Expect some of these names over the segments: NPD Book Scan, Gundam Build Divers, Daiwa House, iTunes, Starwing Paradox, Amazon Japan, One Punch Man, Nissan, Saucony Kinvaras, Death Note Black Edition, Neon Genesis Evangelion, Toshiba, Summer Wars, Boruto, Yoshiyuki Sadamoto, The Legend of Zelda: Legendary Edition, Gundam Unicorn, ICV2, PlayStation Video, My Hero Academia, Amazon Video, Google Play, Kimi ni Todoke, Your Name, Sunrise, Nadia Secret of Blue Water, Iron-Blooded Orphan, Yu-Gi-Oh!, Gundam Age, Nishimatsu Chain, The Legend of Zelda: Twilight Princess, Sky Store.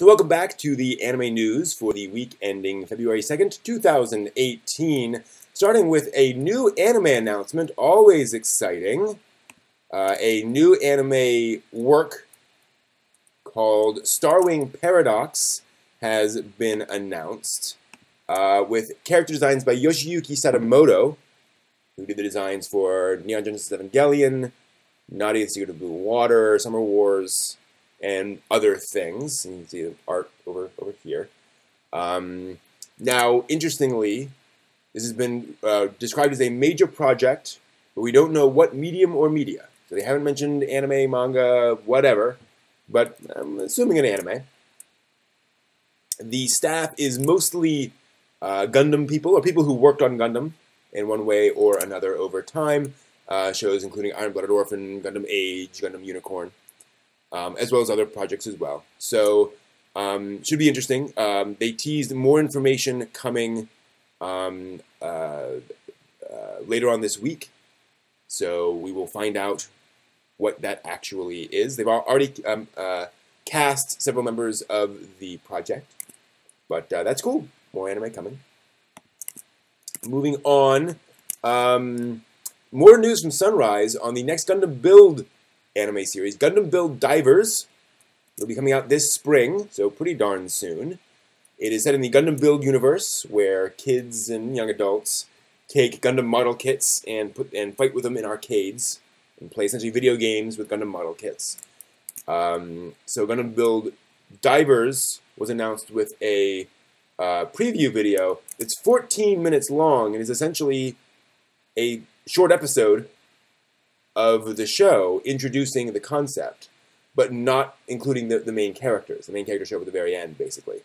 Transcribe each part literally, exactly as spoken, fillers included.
So welcome back to the anime news for the week ending February second, two thousand eighteen. Starting with a new anime announcement, always exciting. Uh, a new anime work called Starwing Paradox has been announced, uh, with character designs by Yoshiyuki Sadamoto, who did the designs for Neon Genesis Evangelion, Nadia Secret of Blue Water, Summer Wars, and other things. And you can see the art over, over here. Um, now, interestingly, this has been uh, described as a major project, but we don't know what medium or media. So they haven't mentioned anime, manga, whatever, but I'm assuming an anime. The staff is mostly uh, Gundam people, or people who worked on Gundam in one way or another over time. Uh, shows including Iron-Blooded Orphan, Gundam Age, Gundam Unicorn, um, as well as other projects as well. So, um, should be interesting. Um, they teased more information coming um, uh, uh, later on this week, so we will find out what that actually is. They've already um, uh, cast several members of the project, but uh, that's cool. More anime coming. Moving on, um, more news from Sunrise on the next Gundam Build anime series. Gundam Build Divers will be coming out this spring, so pretty darn soon. It is set in the Gundam Build universe, where kids and young adults take Gundam model kits and put and fight with them in arcades and play essentially video games with Gundam model kits. Um, so Gundam Build Divers was announced with a Uh, preview video. It's fourteen minutes long and is essentially a short episode of the show introducing the concept, but not including the, the main characters. The main characters show up at the very end, basically.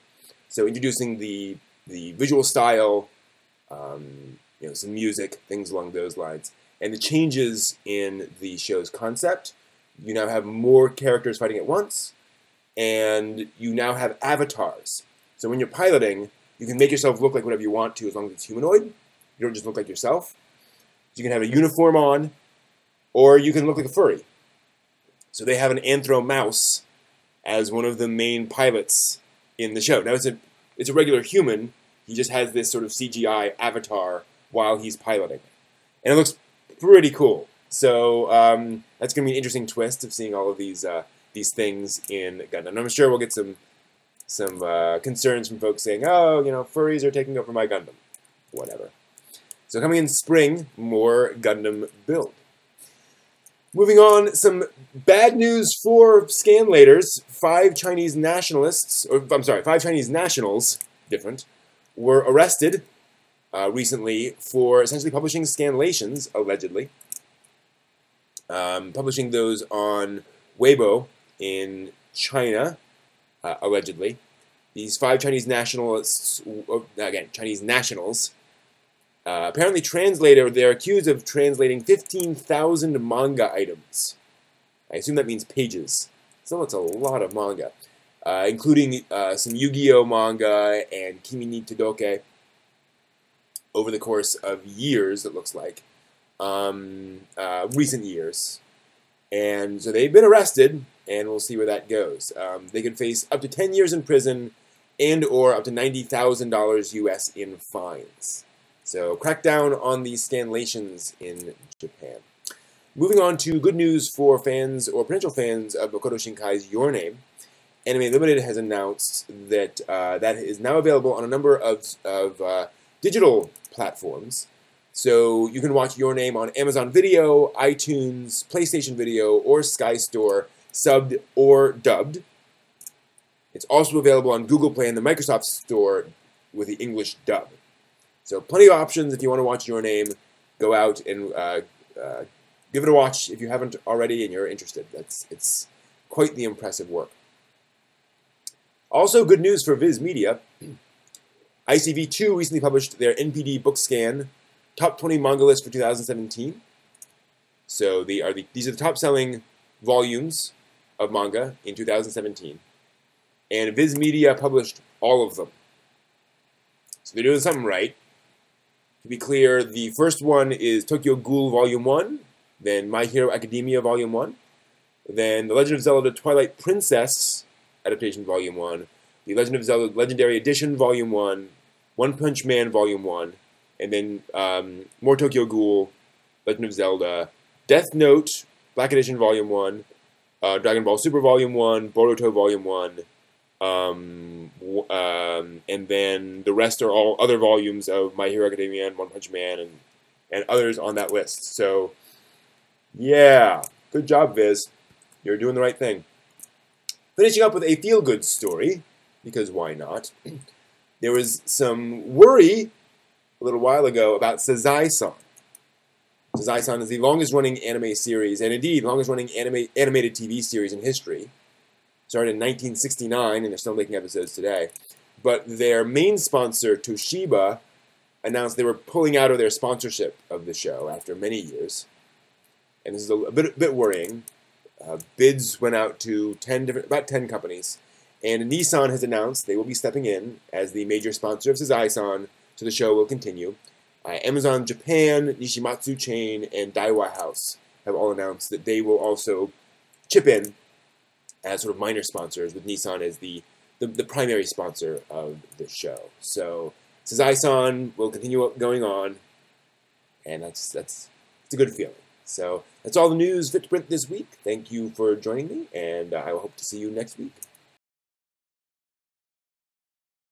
So introducing the the visual style, um, you know, some music, things along those lines, and the changes in the show's concept. You now have more characters fighting at once, and you now have avatars. So when you're piloting, you can make yourself look like whatever you want to, as long as it's humanoid. You don't just look like yourself. You can have a uniform on, or you can look like a furry. So they have an anthro mouse as one of the main pilots in the show. Now it's a it's a regular human. He just has this sort of C G I avatar while he's piloting, and it looks pretty cool. So um, that's going to be an interesting twist of seeing all of these uh, these things in Gundam. And I'm sure we'll get some. Some uh, concerns from folks saying, oh, you know, furries are taking over my Gundam. Whatever. So coming in spring, more Gundam Build. Moving on, some bad news for Scanlators. Five Chinese nationalists, or I'm sorry, five Chinese nationals, different, were arrested uh, recently for essentially publishing scanlations, allegedly. Um, publishing those on Weibo in China. Uh, allegedly, these five Chinese nationalists, again, Chinese nationals, uh, apparently translated, or they're accused of translating fifteen thousand manga items. I assume that means pages. So that's a lot of manga, uh, including uh, some Yu-Gi-Oh! Manga and Kimi ni Todoke over the course of years, it looks like, um, uh, recent years. And so they've been arrested, and we'll see where that goes. Um, they could face up to ten years in prison and or up to ninety thousand dollars U S in fines. So crackdown on these scanlations in Japan. Moving on to good news for fans or potential fans of Makoto Shinkai's Your Name. Anime Limited has announced that uh, that is now available on a number of, of uh, digital platforms. So you can watch Your Name on Amazon Video, iTunes, PlayStation Video, or Sky Store, subbed or dubbed. It's also available on Google Play and the Microsoft Store with the English dub. So plenty of options if you want to watch Your Name. Go out and uh, uh, give it a watch if you haven't already and you're interested. That's it's quite the impressive work. Also good news for Viz Media. I C V two recently published their N P D Book Scan Top twenty Manga List for two thousand seventeen. So they are the, these are the top-selling volumes of manga in two thousand seventeen, and Viz Media published all of them. So they're doing something right. To be clear, the first one is Tokyo Ghoul Volume one, then My Hero Academia Volume one, then The Legend of Zelda: Twilight Princess Adaptation Volume one, The Legend of Zelda: Legendary Edition Volume one, One Punch Man Volume one, and then um, more Tokyo Ghoul, Legend of Zelda, Death Note Black Edition Volume one, uh, Dragon Ball Super Volume one, Boruto Volume one, um, w um, and then the rest are all other volumes of My Hero Academia and One Punch Man and, and others on that list. So, yeah, good job, Viz. You're doing the right thing. Finishing up with a feel-good story, because why not? There was some worry a little while ago about Sazae-san. Sazae-san is the longest-running anime series, and indeed, longest-running anime animated T V series in history. Started in nineteen sixty-nine, and they're still making episodes today. But their main sponsor, Toshiba, announced they were pulling out of their sponsorship of the show after many years. And this is a bit, a bit worrying. Uh, bids went out to ten different, about ten companies, and Nissan has announced they will be stepping in as the major sponsor of Sazae-san, so the show will continue. Uh, Amazon Japan, Nishimatsu Chain, and Daiwa House have all announced that they will also chip in as sort of minor sponsors, with Nissan as the, the, the primary sponsor of the show. So Sazae-san will continue going on, and that's, that's, that's a good feeling. So that's all the news fit to print this week. Thank you for joining me, and uh, I will hope to see you next week.